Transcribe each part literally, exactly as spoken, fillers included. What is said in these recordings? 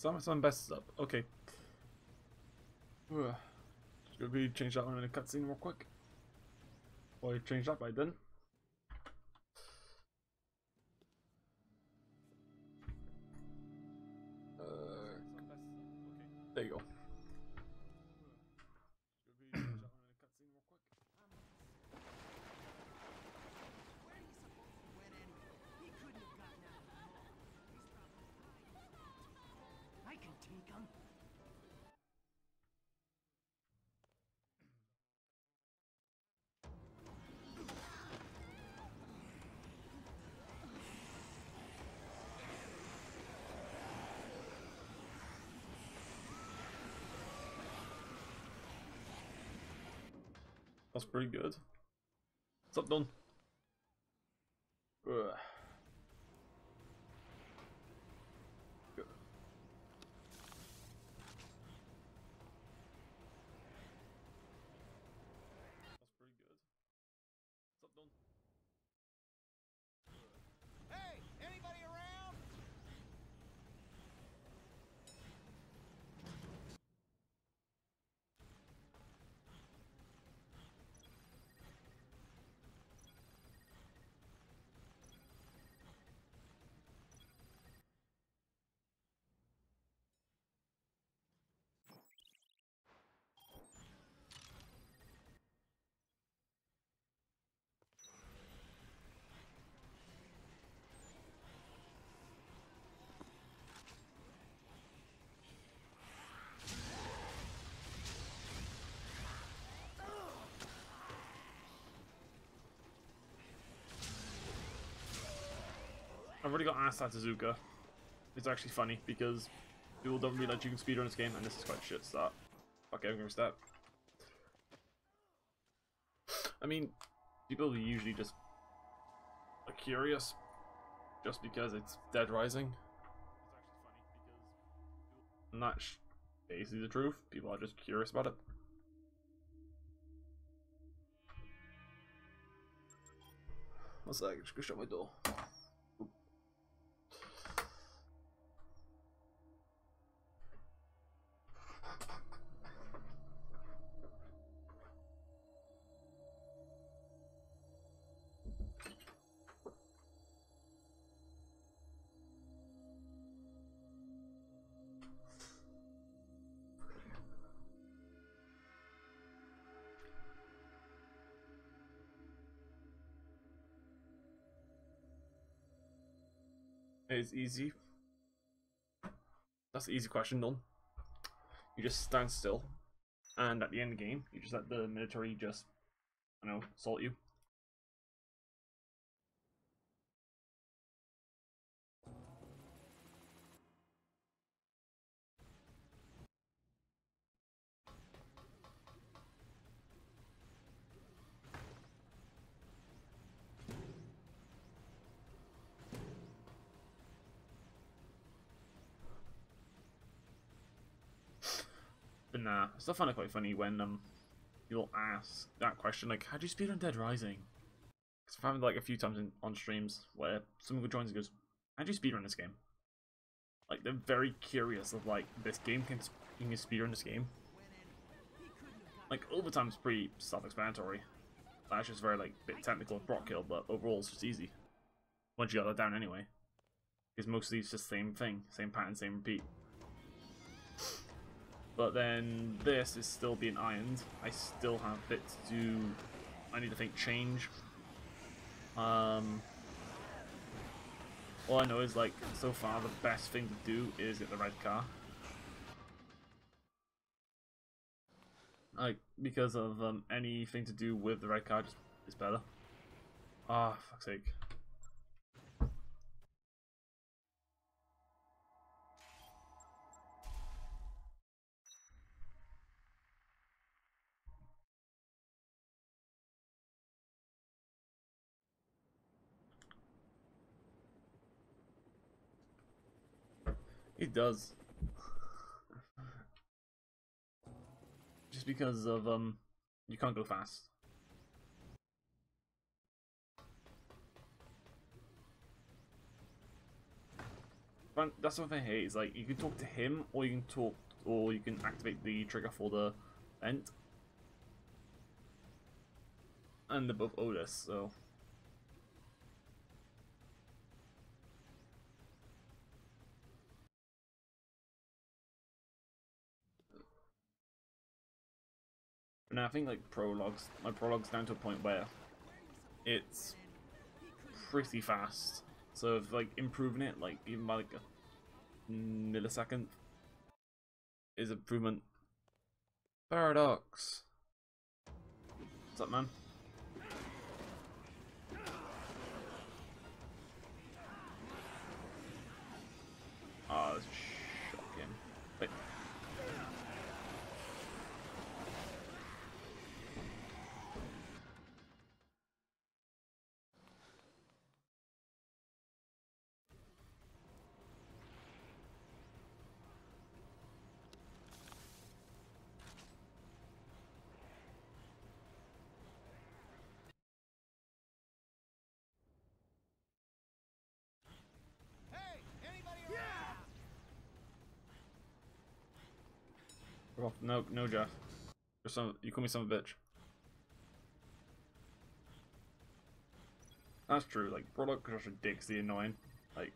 Summerson Best is up. Okay. Ugh. Just gonna change that one in a cutscene real quick. Well, I changed that, but I didn't. Uh, there you go. That's pretty good. What's up, Don? Ugh. I've already got asked at Sozooka. It's actually funny because people don't really like you can speedrun this game, and this is quite a shit start. Okay, I'm gonna step. I mean, people usually just are curious just because it's Dead Rising. And that's basically the truth. People are just curious about it. One sec, just go shut my door. It's easy. That's the easy question, Don. You just stand still, and at the end of the game, you just let the military just, I don't know, assault you. Nah, I still find it quite funny when um you'll ask that question, like, how do you speedrun Dead Rising? Because I've had like a few times in, on streams where someone joins and goes, how do you speedrun this game? Like, they're very curious of like, this game can you can speedrun this game? Like, overtime is pretty self-explanatory. That's just very like bit technical of Brock Hill, but overall it's just easy. Once you got that down anyway. Because mostly it's just the same thing, same pattern, same repeat. But then this is still being ironed. I still have bits to do. I need to think change. Um, all I know is like so far the best thing to do is get the red car. Like because of um, anything to do with the red car just is better. Ah, oh, fuck's sake. It does. Just because of um you can't go fast. If fun, that's the thing here, is like you can talk to him, or you can talk, or you can activate the trigger for the vent. And they're both Otis, so. Now I think like prologues, my prologue's down to a point where it's pretty fast. So if, like improving it, like even by like a millisecond, is improvement. Paradox. What's up, man? Ah, oh, that's shocking. Wait. No, no, Jeff. You're some, you call me some bitch. That's true. Like, Brock Hill dick's the annoying. Like,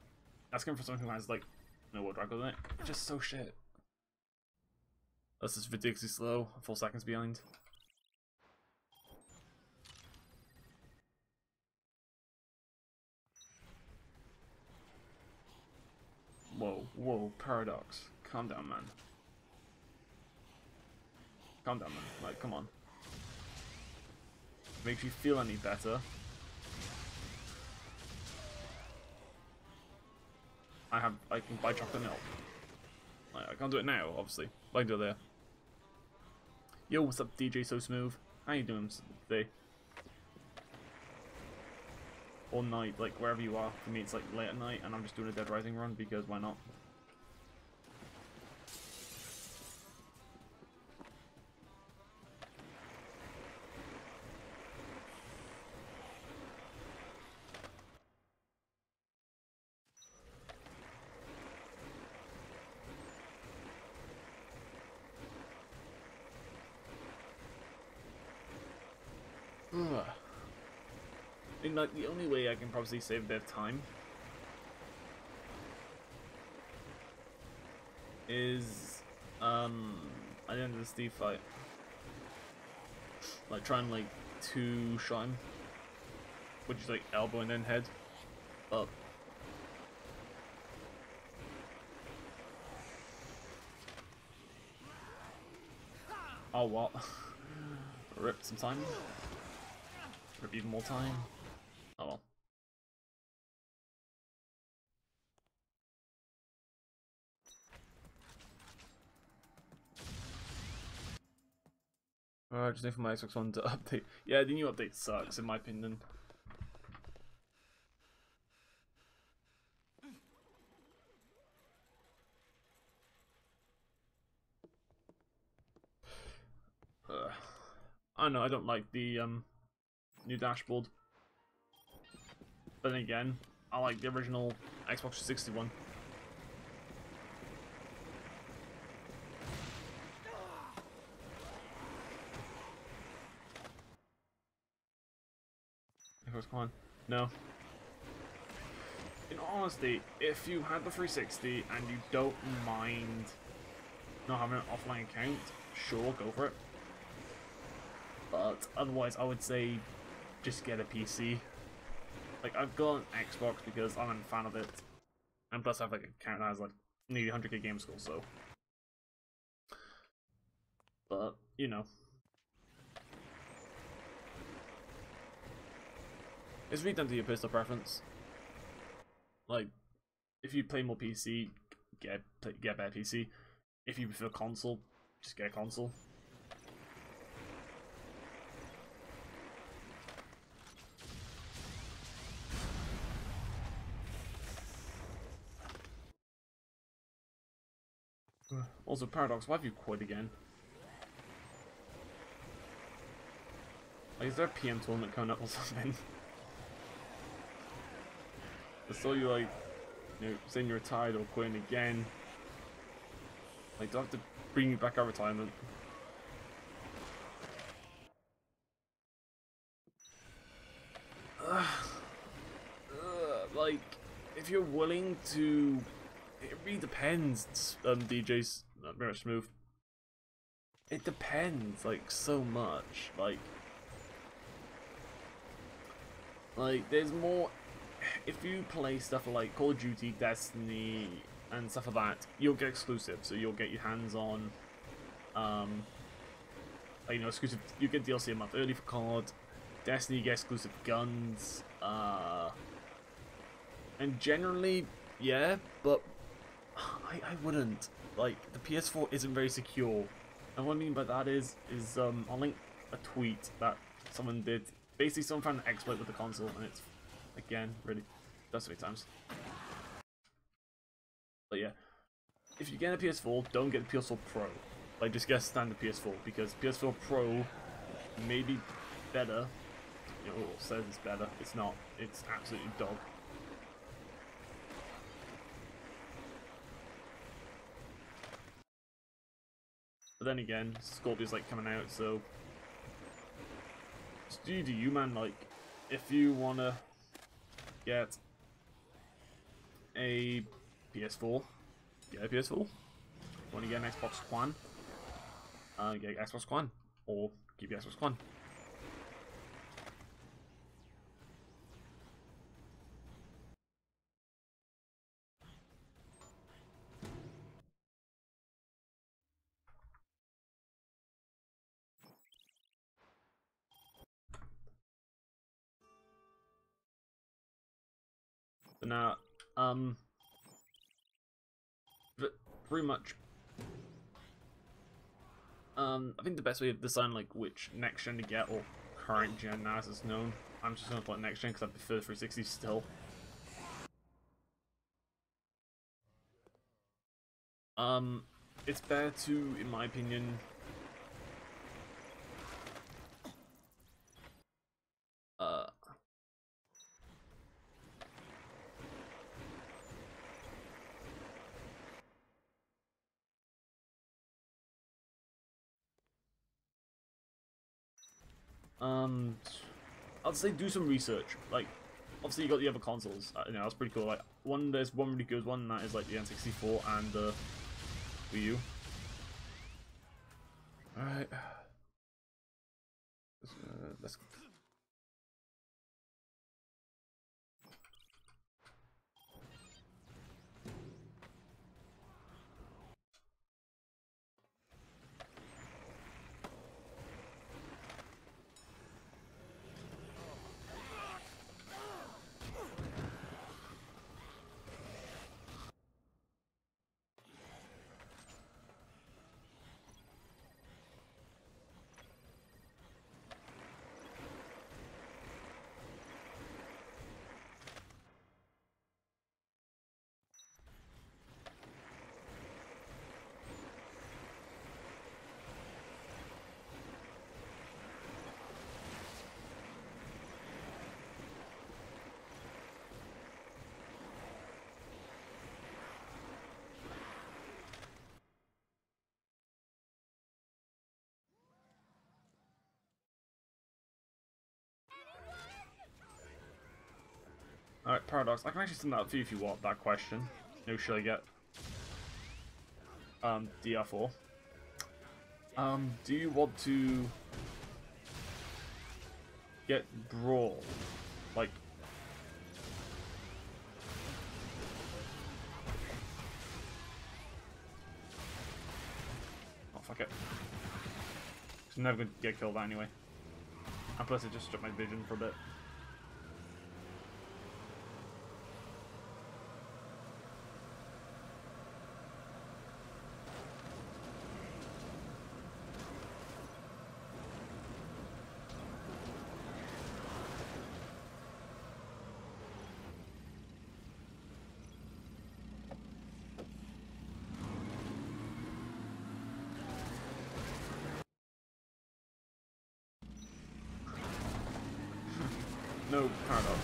asking for something who has like no what drag on it. It's just so shit. This is ridiculously slow. Four seconds behind. Whoa, whoa, Paradox. Calm down, man. Calm down, man. Like, come on. Makes you feel any better. I have. I can buy chocolate milk. Like, I can't do it now, obviously. But I can do it there. Yo, what's up, D J SoSmooth? How you doing today? All night, like wherever you are. For me, it's like late at night, and I'm just doing a Dead Rising run because why not? Like the only way I can probably save a bit of time is um at the end of the Steve fight, like trying like two shot him, which is like elbow and then head up. Oh what? Rip some time. Rip even more time. Oh well. Alright, just need for my Xbox One to update. Yeah, the new update sucks in my opinion. Uh, I know I don't like the um new dashboard. But then again, I like the original Xbox three sixty one. Come on. No. In all honesty, if you had the three sixty and you don't mind not having an offline account, sure, go for it. But otherwise, I would say just get a P C. Like, I've got an Xbox because I'm a fan of it, and plus I have like an account that has like nearly one hundred K game score, so. But, you know. It's really down to your personal preference. Like, if you play more P C, get, get better P C. If you prefer console, just get a console. Also, Paradox, why have you quit again? Like, is there a P M tournament coming up or something? I saw you, like, you know, saying you're retired or quitting again. Like, do I have to bring you back out of retirement? Ugh. Ugh. Like, if you're willing to... It really depends, um, D J's not very smooth. It depends, like, so much. Like, like there's more... If you play stuff like Call of Duty, Destiny, and stuff like that, you'll get exclusive, so you'll get your hands on, um, like, you know, exclusive, you get D L C a month early for C O D, Destiny, you get exclusive guns, uh, and generally, yeah, but I, I wouldn't, like, the P S four isn't very secure, and what I mean by that is, is, um, I'll link a tweet that someone did, basically someone found an exploit with the console, and it's, again, really, that's three times. But yeah, if you get a P S four, don't get the P S four Pro. Like, just get a standard P S four, because P S four Pro may be better. You know, it says it's better. It's not. It's absolutely dog. But then again, Scorpio's like coming out, so it's due to you, man. Like, if you wanna get a P S four, get a P S four. Want to get an Xbox One? Uh, get an Xbox One, or keep your Xbox One. But now, um. But pretty much, um, I think the best way to decide like which next gen to get or current gen now as it's known. I'm just gonna put next gen because I prefer three sixty still. Um, it's better to, in my opinion, uh. Um, I'd say do some research. Like, obviously you got the other consoles. Uh, you know, that's pretty cool. Like, one there's one really good one, and that is like the N sixty-four and the uh, Wii U. All right, uh, let's. Alright, Paradox, I can actually send that for you if you want that question. No, should I get um, D R four? Um, do you want to get Brawl? Like, oh fuck it. It's never gonna get killed anyway. And plus, it just stripped my vision for a bit. No, Paradox.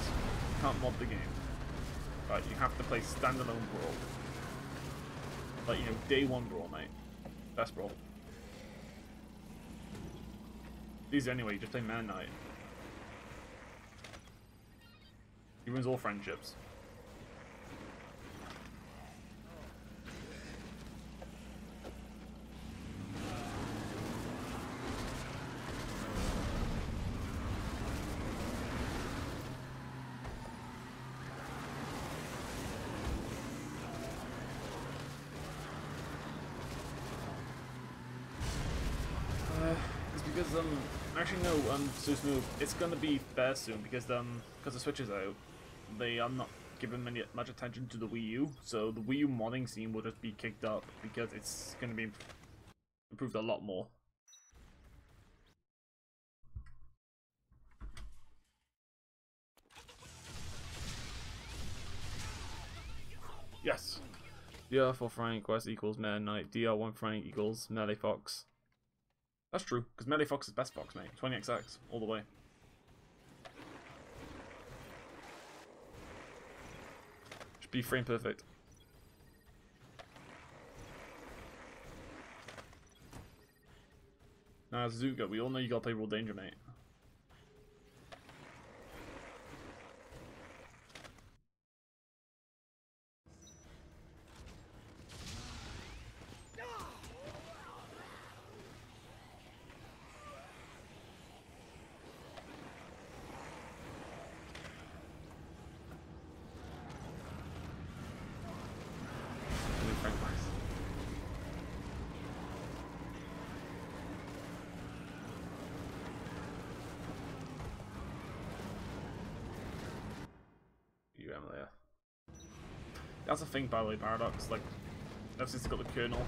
Can't mod the game. Right, you have to play standalone Brawl. Like, you know, day one Brawl, mate. Best Brawl. These anyway, you just play Man Knight. He ruins all friendships. Actually, no, um, SoSmooth, it's gonna be there soon because um, because the Switch is out, they are not giving many, much attention to the Wii U, so the Wii U modding scene will just be kicked up because it's gonna be improved a lot more. Yes, D R four Frank West equals Man Knight, D R one Frank equals Melee Fox. That's true, because Melee Fox is best Fox, mate. twenty X X, all the way. Should be frame perfect. Now, Sozooka, we all know you gotta play Roll Danger, mate. That's a thing, by the way, Paradox, like, ever since they got the kernel.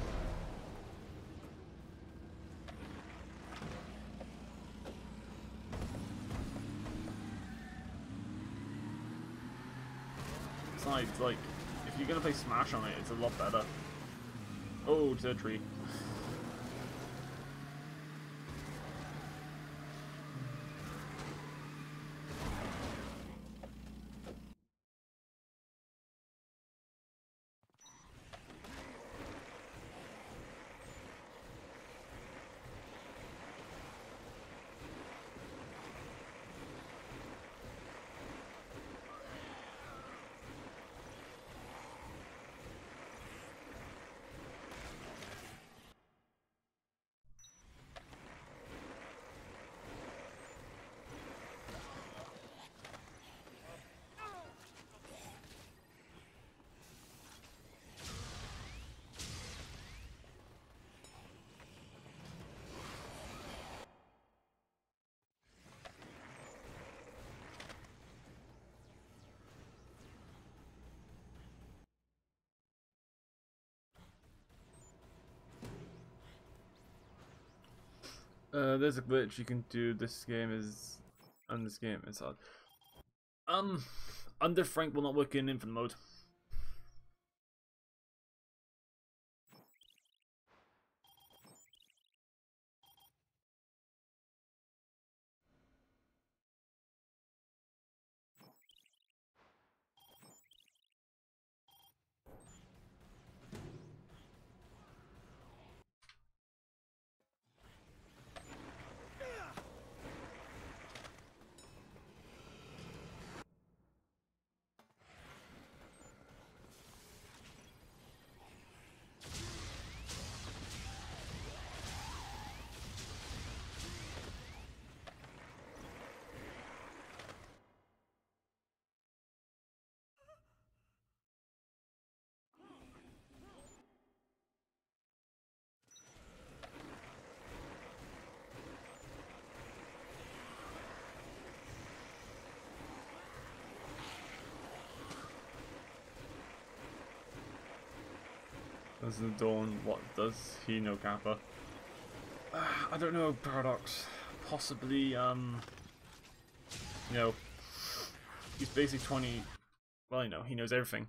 Besides, like, if you're gonna play Smash on it, it's a lot better. Oh, to a tree. Uh, there's a glitch you can do. This game is, and this game is hard. Um, under Frank will not work in infinite mode. Does the Dawn, what does he know, Kappa? Uh, I don't know, Paradox. Possibly, um. You know. He's basically twenty. Well, you know, he knows everything.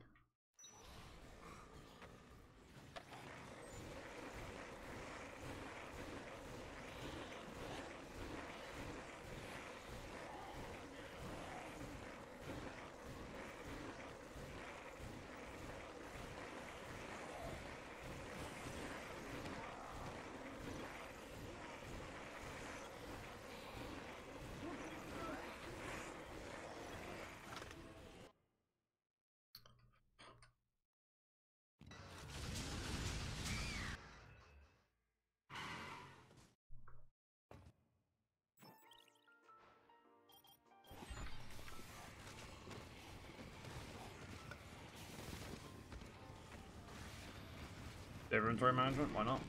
their inventory management, why not?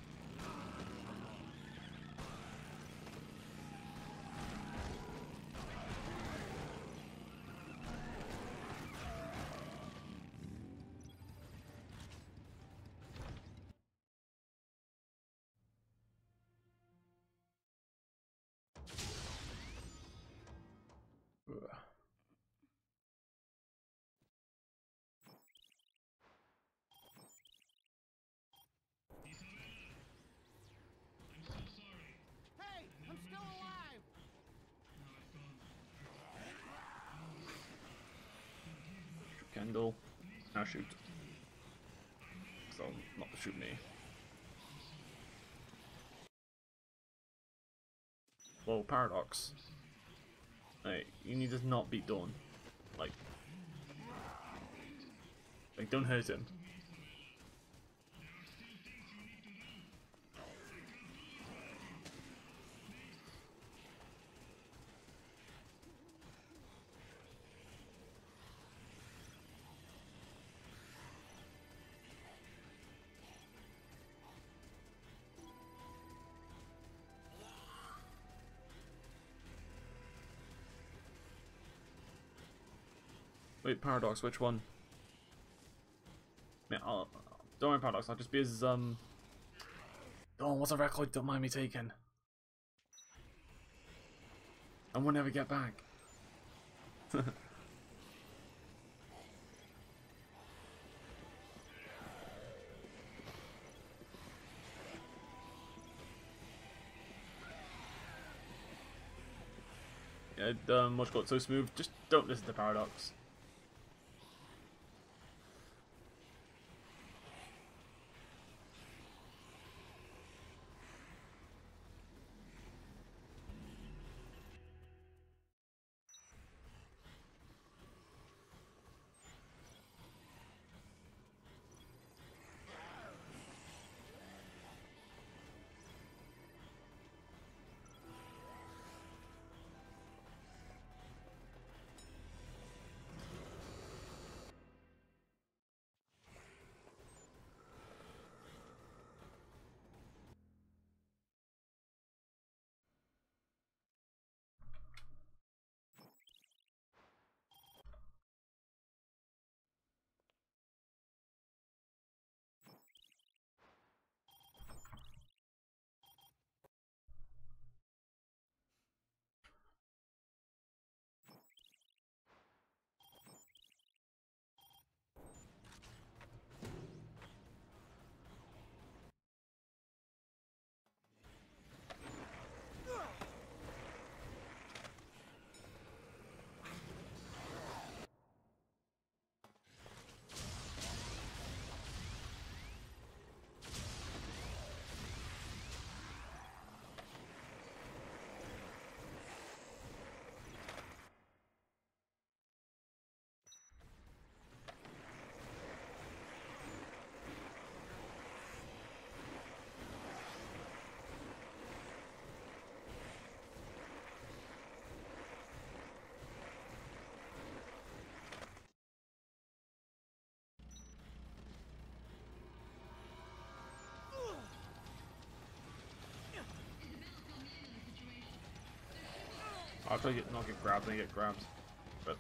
Now shoot. So not shoot me. Well, Paradox. Hey, you need to not beat Dawn. Like, like don't hurt him. Wait, Paradox, which one? Man, I'll, don't mind Paradox, I'll just be as, um... oh, what's a record don't mind me taking? And we'll never get back. Yeah, um, what's got so smooth, just don't listen to Paradox. I'll try to get, not get grabbed, then get grabbed. But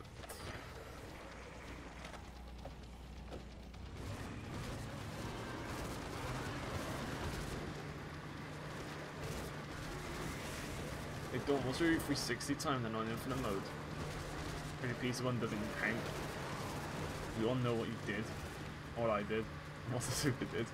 they don't want to do three sixty time, they're not in infinite mode. Pretty piece of one doesn't count. We all know what you did. What I did. What Sozooka did.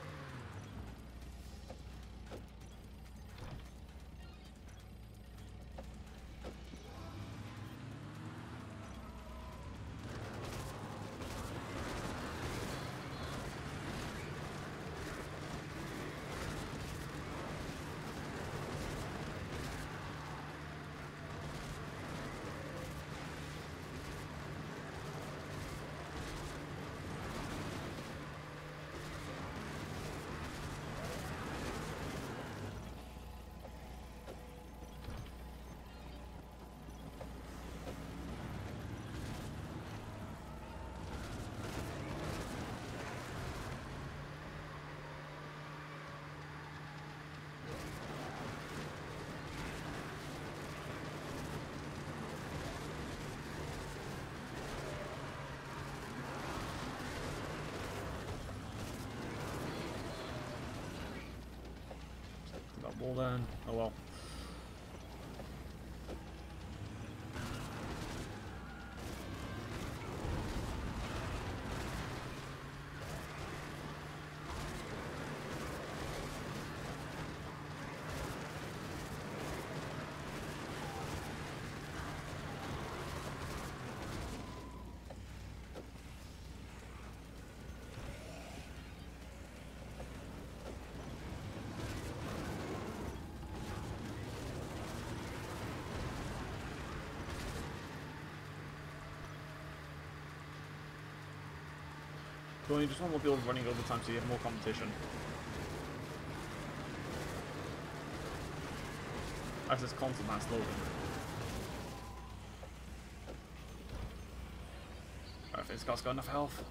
Double down. Oh well. So you just want more people running all the time so you have more competition. That's this constant that's loading. Alright, this guy's got enough health.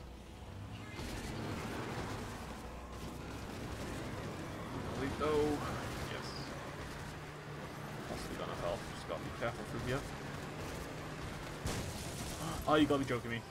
Lead though. Yes. Possibly got enough health. Just gotta be careful through here. Oh, you gotta be joking me.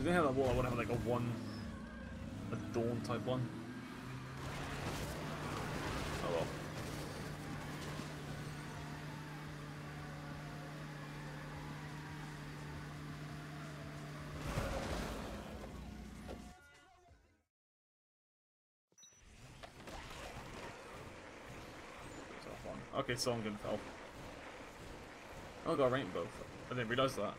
If they have that wall, I want to have like a one, a dawn type one. Oh well. Okay, so I'm gonna help. Oh, I got a rainbow. I didn't realize that.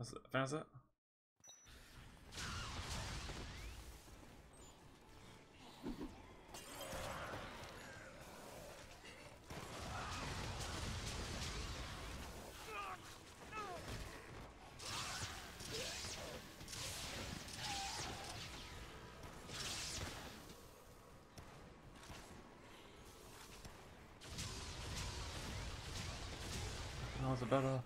That's it. That's it. That was a better.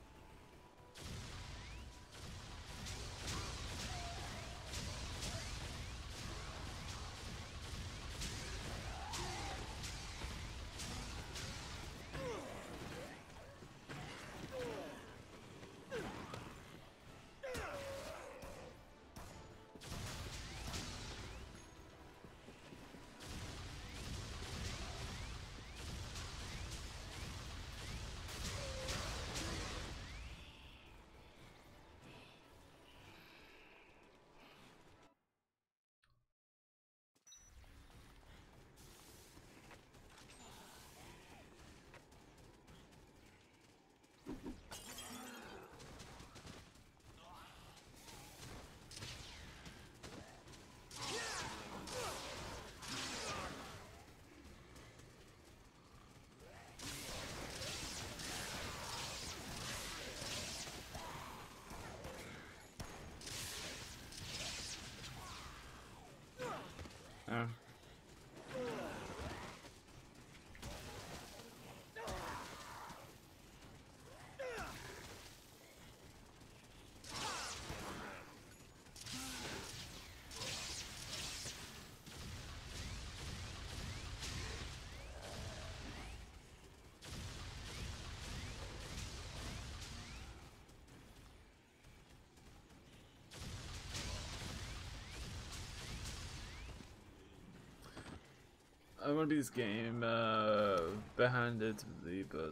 I want to beat this game uh, behind it, but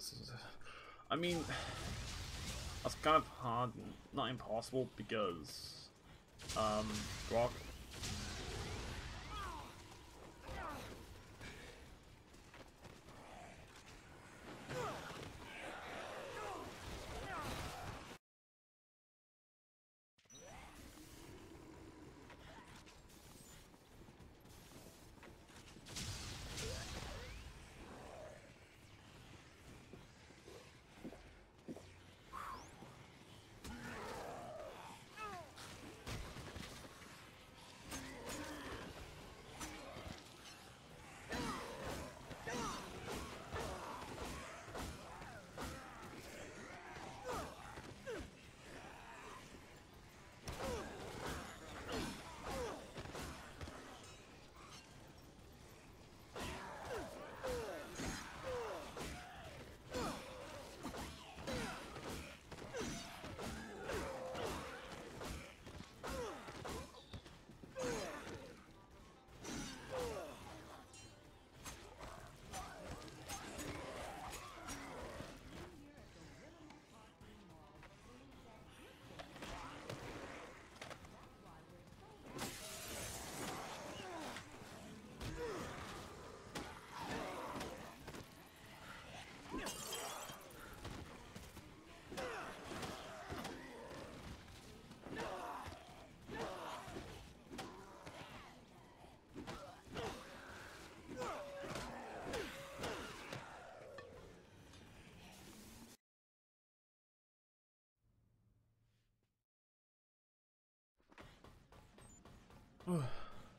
I mean, that's kind of hard, not impossible, because um, Brock.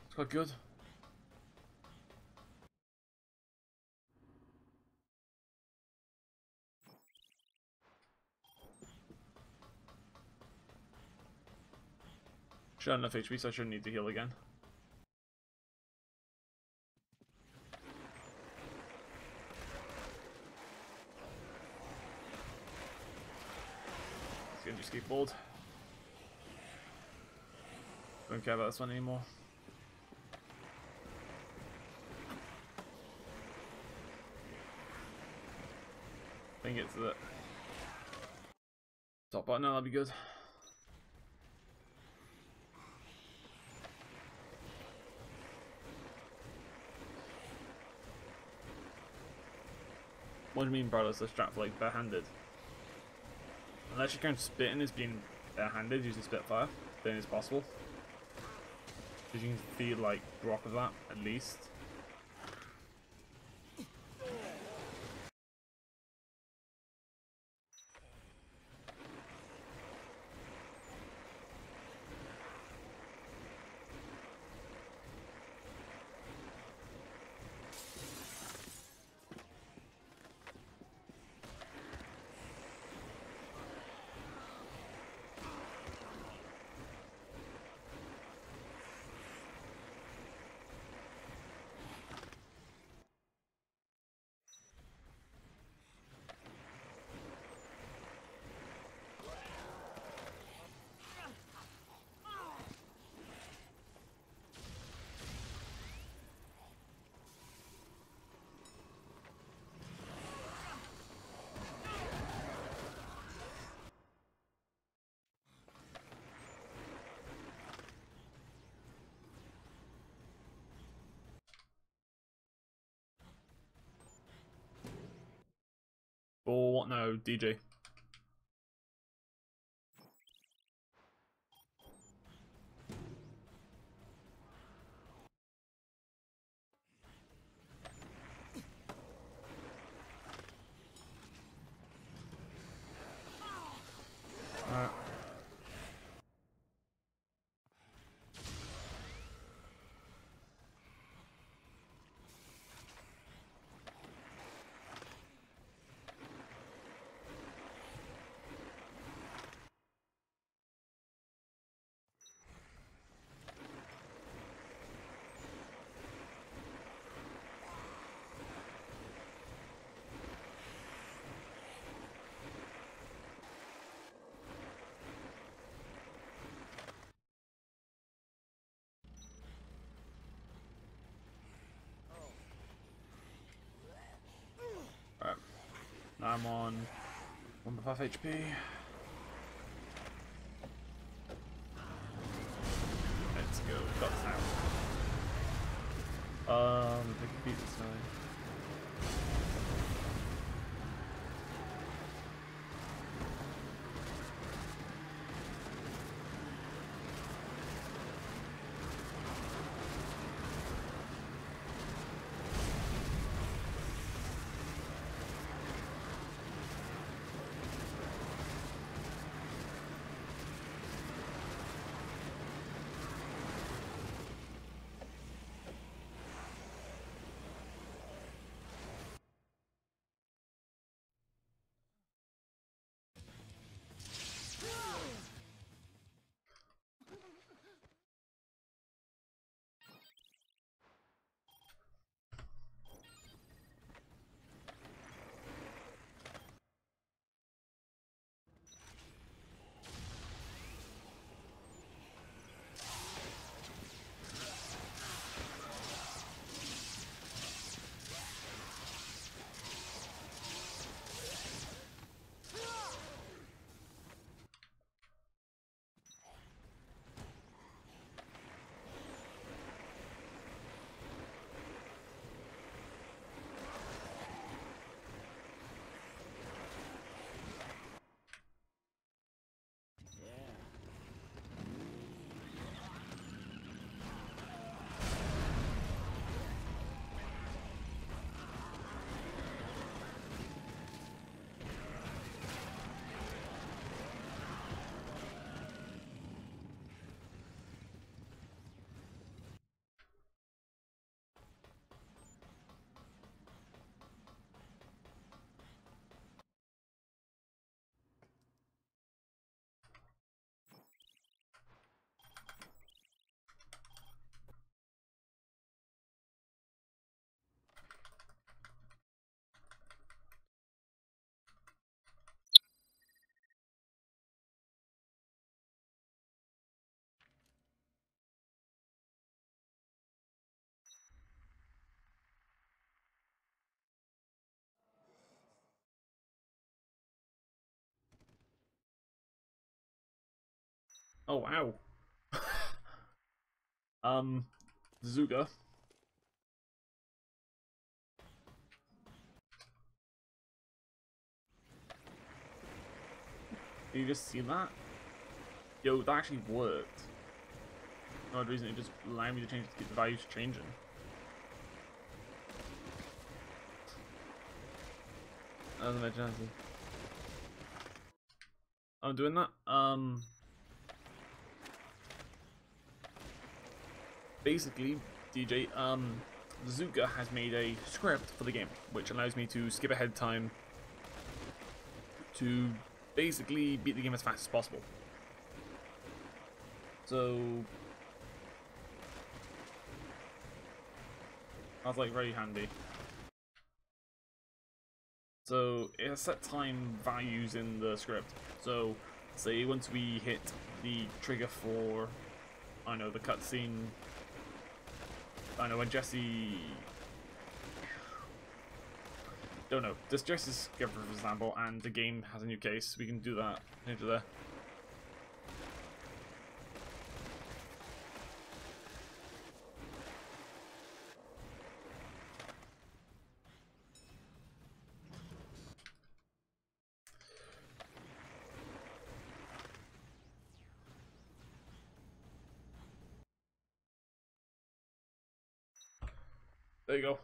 It's quite good. Should have enough H P, so I shouldn't need to heal again. It's gonna just keep bold. Don't care about this one anymore. I think it's the top button, that'll be good. What do you mean, brother? It's a strap for like barehanded. Unless you count spitting as being barehanded using Spitfire, then it's possible. Because you can feed like Brock with that, at least. Or what now, D J? I'm on one point five H P. Let's go. Got this now. Um, I can beat this now. Oh wow. um Sozooka. Did you just see that? Yo, that actually worked. For no odd reason it just allowed me to change to get the values changing. That was my chance. I'm doing that. Um Basically, D J, um, Sozooka has made a script for the game, which allows me to skip ahead time to basically beat the game as fast as possible. So, that's like very handy. So, it has set time values in the script. So, say once we hit the trigger for, I know, the cutscene. I know when Jesse. Don't know. This Jesse's cover, for example, and the game has a new case. We can do that into there. There you go.